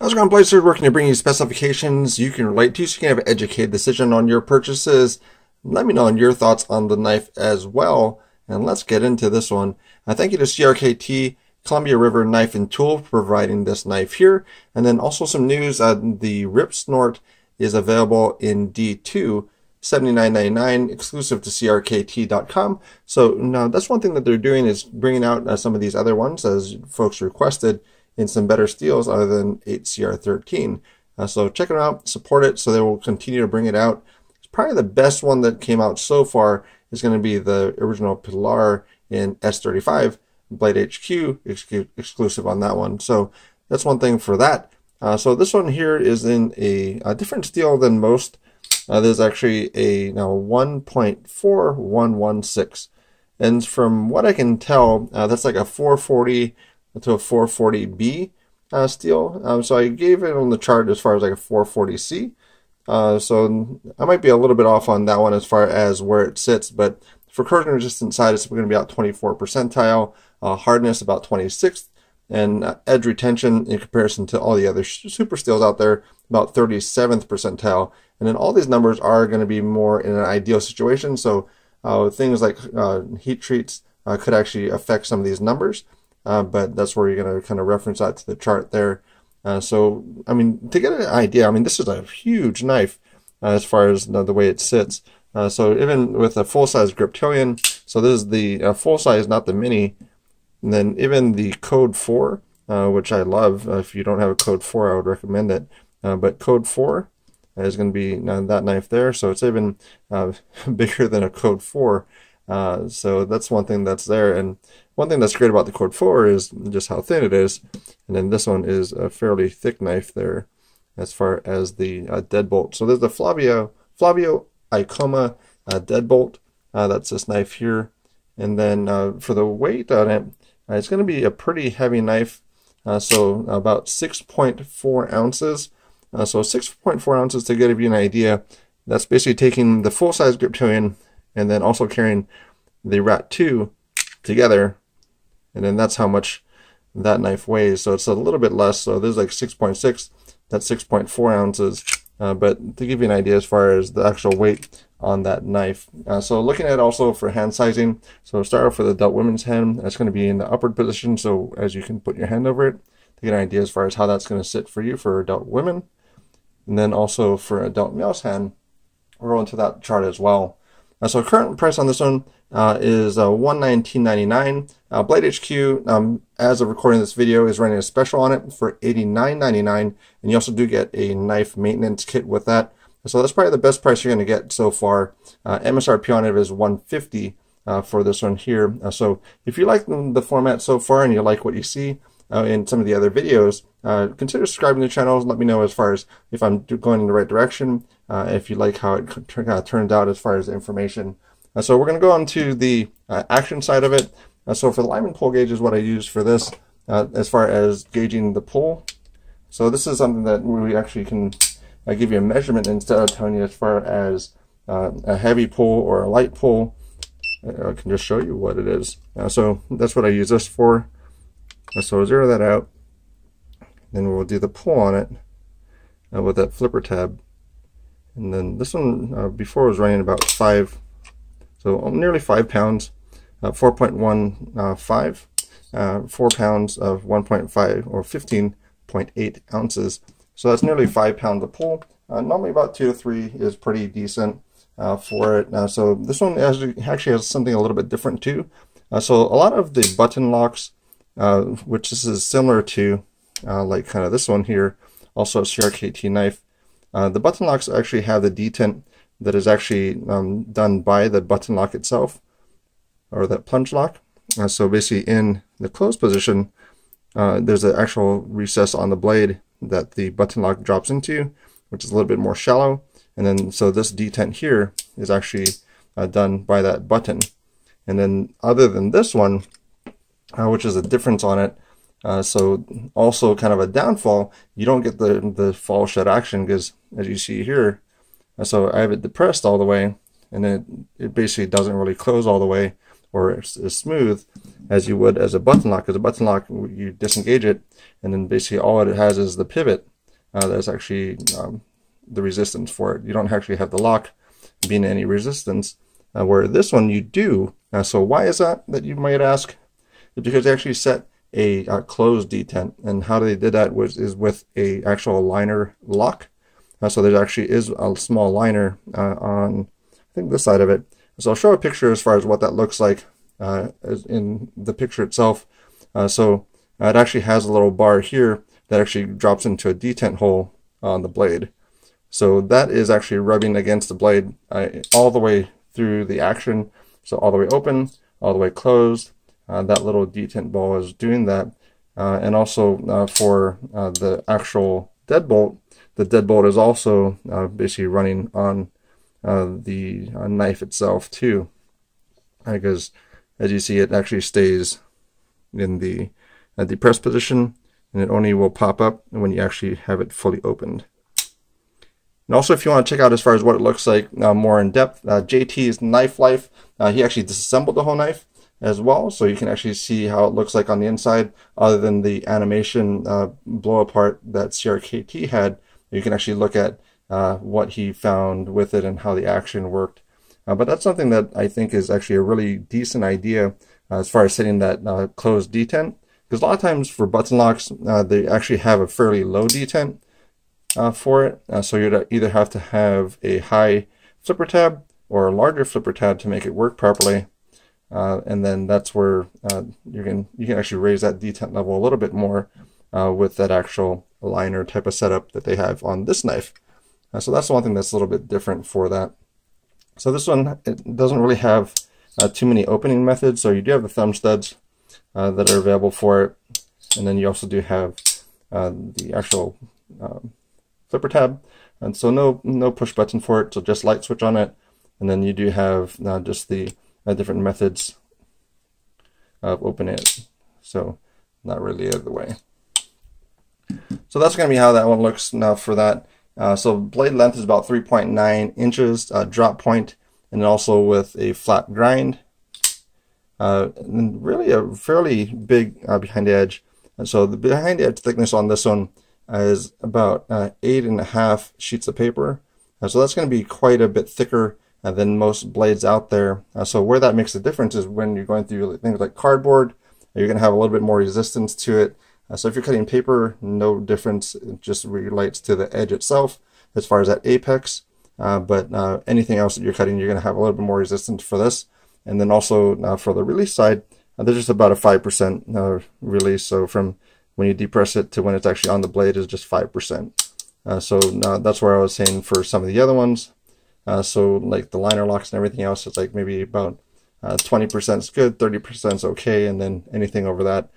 How's it going, Blasters? We're going to bring you specifications you can relate to so you can have an educated decision on your purchases. Let me know your thoughts on the knife as well. And let's get into this one. I thank you to CRKT, Columbia River Knife and Tool, for providing this knife here. And then also some news, the Rip Snort is available in D2, $79.99, exclusive to crkt.com. So now that's one thing that they're doing is bringing out some of these other ones as folks requested in some better steels other than 8CR13. So check it out, support it, so they will continue to bring it out. It's probably the best one that came out so far is going to be the original Pilar in S35, Blade HQ, exclusive on that one. So that's one thing for that. So this one here is in a different steel than most. There's actually a 1.4116. And from what I can tell, that's like a 440 to a 440B steel. So I gave it on the chart as far as like a 440C. So I might be a little bit off on that one as far as where it sits, but for corrosion resistance side, it's going to be about 24 percentile, hardness about 26th, and edge retention in comparison to all the other super steels out there, about 37th percentile. And then all these numbers are going to be more in an ideal situation. So things like heat treats could actually affect some of these numbers, but that's where you're going to kind of reference that to the chart there. So, I mean, to get an idea, I mean, this is a huge knife as far as the way it sits. So even with a full-size Griptilian, so this is the full-size, not the mini. And then even the Code 4, which I love. If you don't have a Code 4, I would recommend it. But Code 4 is going to be that knife there. So it's even bigger than a Code 4. So that's one thing that's there. And one thing that's great about the Code 4 is just how thin it is. And then this one is a fairly thick knife there as far as the deadbolt. So there's the Flavio Ikoma deadbolt. That's this knife here. And then for the weight on it, it's going to be a pretty heavy knife. So about 6.4 ounces. So 6.4 ounces, to give you an idea, that's basically taking the full-size Griptilian and then also carrying the Rat 2 together, and then that's how much that knife weighs. So it's a little bit less. So there's like 6.6, that's 6.4 ounces. But to give you an idea as far as the actual weight on that knife. So looking at also for hand sizing, so start off with the adult women's hand. That's going to be in the upward position, so as you can put your hand over it, to get an idea as far as how that's going to sit for you for adult women. And then also for adult male's hand, we're going to that chart as well. So current price on this one is $119.99. Blade HQ, as of recording this video, is running a special on it for $89.99, and you also do get a knife maintenance kit with that. So that's probably the best price you're going to get so far. MSRP on it is $150 for this one here. So if you like the format so far and you like what you see in some of the other videos, consider subscribing to the channel. Let me know as far as if I'm going in the right direction, if you like how it turned out as far as the information. So we're going to go on to the action side of it. So for the Lyman pull gauge is what I use for this as far as gauging the pull. So this is something that we actually can give you a measurement instead of telling you as far as a heavy pull or a light pull. I can just show you what it is. So that's what I use this for. So I'll zero that out. Then we'll do the pull on it with that flipper tab. And then this one before was running about 5, so nearly 5 pounds, 4.15, 4 pounds of 1.5 or 15.8 ounces. So that's nearly 5 pounds of pull. Normally about 2 to 3 is pretty decent for it. So this one actually has something a little bit different too. So a lot of the button locks, which this is similar to, like kind of this one here, also a CRKT knife. The button locks actually have the detent that is actually done by the button lock itself, or that plunge lock. So basically in the closed position, there's an actual recess on the blade that the button lock drops into, which is a little bit more shallow. And then so this detent here is actually done by that button. And then other than this one, which is a difference on it, so also kind of a downfall, you don't get the fall shut action, because as you see here, so I have it depressed all the way, and then it basically doesn't really close all the way, or as smooth as you would as a button lock. Because a button lock, you disengage it, and then basically all it has is the pivot that's actually the resistance for it. You don't actually have the lock being any resistance, where this one you do. So why is that you might ask? Because they actually set a closed detent, and how they did that is with a actual liner lock. So there actually is a small liner on, I think, this side of it. So I'll show a picture as far as what that looks like in the picture itself. So it actually has a little bar here that actually drops into a detent hole on the blade. So that is actually rubbing against the blade all the way through the action. So all the way open, all the way closed. That little detent ball is doing that. And also for the actual deadbolt, the deadbolt is also basically running on the knife itself too, because as you see, it actually stays in the depressed position, and it only will pop up when you actually have it fully opened. And also, if you want to check out as far as what it looks like more in depth, JT's Knife Life, he actually disassembled the whole knife as well, so you can actually see how it looks like on the inside. Other than the animation blow apart that CRKT had, you can actually look at what he found with it and how the action worked. But that's something that I think is actually a really decent idea as far as setting that closed detent, because a lot of times for button locks, they actually have a fairly low detent for it. So you'd either have to have a high flipper tab or a larger flipper tab to make it work properly. And then that's where you can actually raise that detent level a little bit more with that actual liner type of setup that they have on this knife. So that's one thing that's a little bit different for that. So this one, it doesn't really have too many opening methods. So you do have the thumb studs that are available for it. And then you also do have the actual flipper tab. And so no push button for it, so just light switch on it. And then you do have just the different methods of opening it. So not really out of the way. So that's going to be how that one looks now for that. So blade length is about 3.9 inches, drop point, and also with a flat grind. And really a fairly big behind the edge. And so the behind the edge thickness on this one is about 8.5 sheets of paper. So that's going to be quite a bit thicker than most blades out there. So where that makes a difference is when you're going through things like cardboard, you're going to have a little bit more resistance to it. So if you're cutting paper, no difference. It just relates to the edge itself as far as that apex. But anything else that you're cutting, you're going to have a little bit more resistance for this. And then also for the release side, there's just about a 5% release. So from when you depress it to when it's actually on the blade is just 5%. So that's where I was saying for some of the other ones. So like the liner locks and everything else, it's like maybe about 20% is good, 30% is okay. And then anything over that,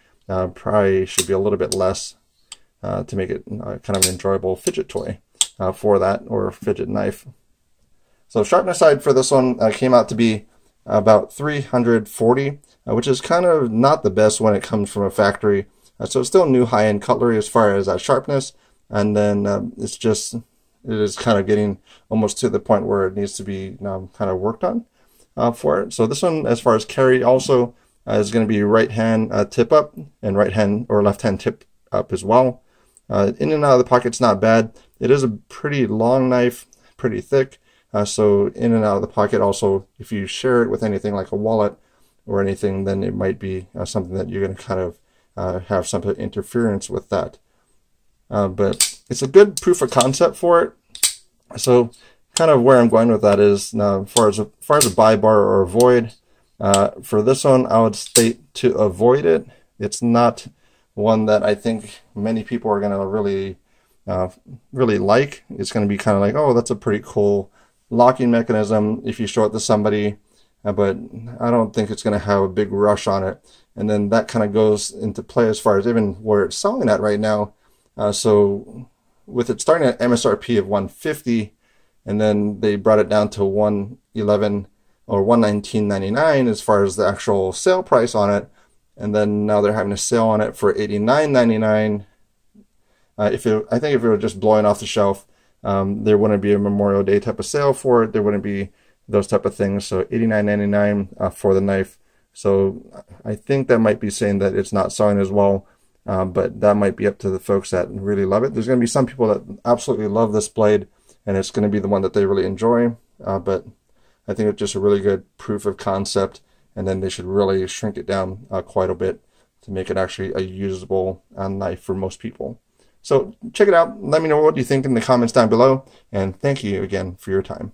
probably should be a little bit less to make it kind of an enjoyable fidget toy for that, or fidget knife. So sharpness side for this one came out to be about 340, which is kind of not the best when it comes from a factory. So it's still new high-end cutlery as far as that sharpness, and then it is kind of getting almost to the point where it needs to be kind of worked on for it. So this one, as far as carry, also is going to be right hand tip up, and right hand or left hand tip up as well. In and out of the pocket's not bad. It is a pretty long knife, pretty thick. So in and out of the pocket also, if you share it with anything like a wallet or anything, then it might be something that you're going to kind of have some interference with that. But it's a good proof of concept for it. So kind of where I'm going with that is as far as a buy, borrow, or avoid. For this one, I would state to avoid it. It's not one that I think many people are going to really like. It's going to be kind of like, oh, that's a pretty cool locking mechanism if you show it to somebody, but I don't think it's going to have a big rush on it. And then that kind of goes into play as far as even where it's selling at right now. So with it starting at MSRP of $150, and then they brought it down to $111. Or $119.99 as far as the actual sale price on it, and then now they're having a sale on it for $89.99. I think if it were just blowing off the shelf, there wouldn't be a Memorial Day type of sale for it. There wouldn't be those type of things. So $89.99 for the knife So I think that might be saying that it's not selling as well, but that might be up to the folks that really love it. There's going to be some people that absolutely love this blade, and it's going to be the one that they really enjoy, but I think it's just a really good proof of concept, and then they should really shrink it down quite a bit to make it actually a usable knife for most people. So check it out. Let me know what you think in the comments down below, and thank you again for your time.